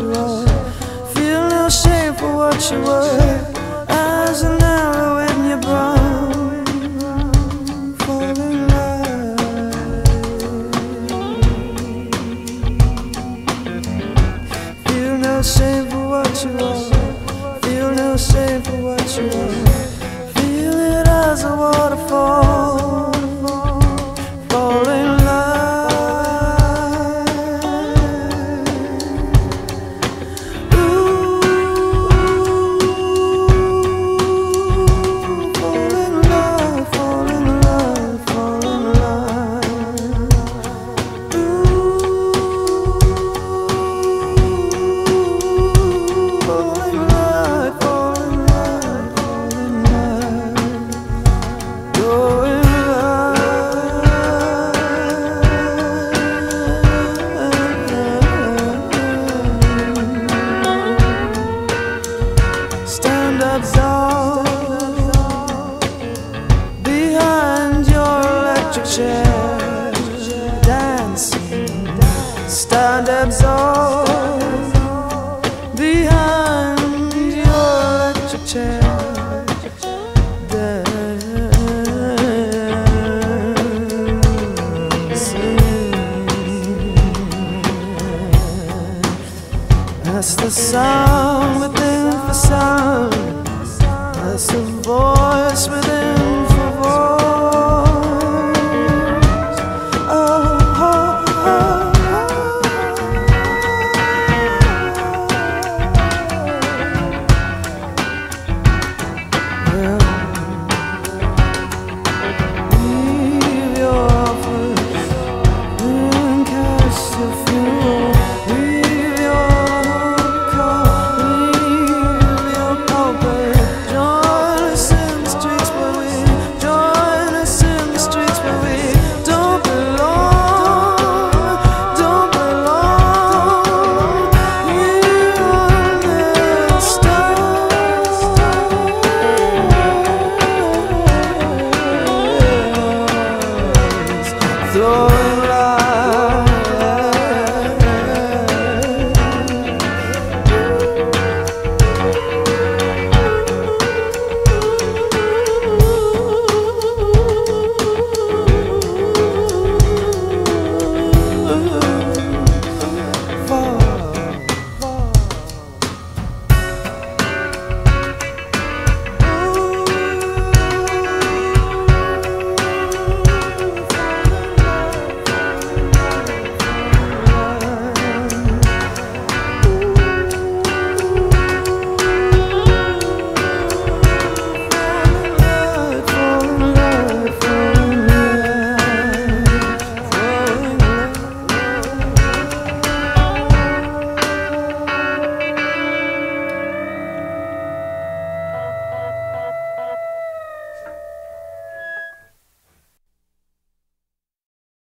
what you were. Feel no shame for what you were. Eyes are narrow and you're brown. Fall in love. Feel no shame for what you were. Feel no shame for what you were. Feel it as a waterfall. Stand absolved behind your electric chair. Dancing. That's the sound within the sound. That's the voice within.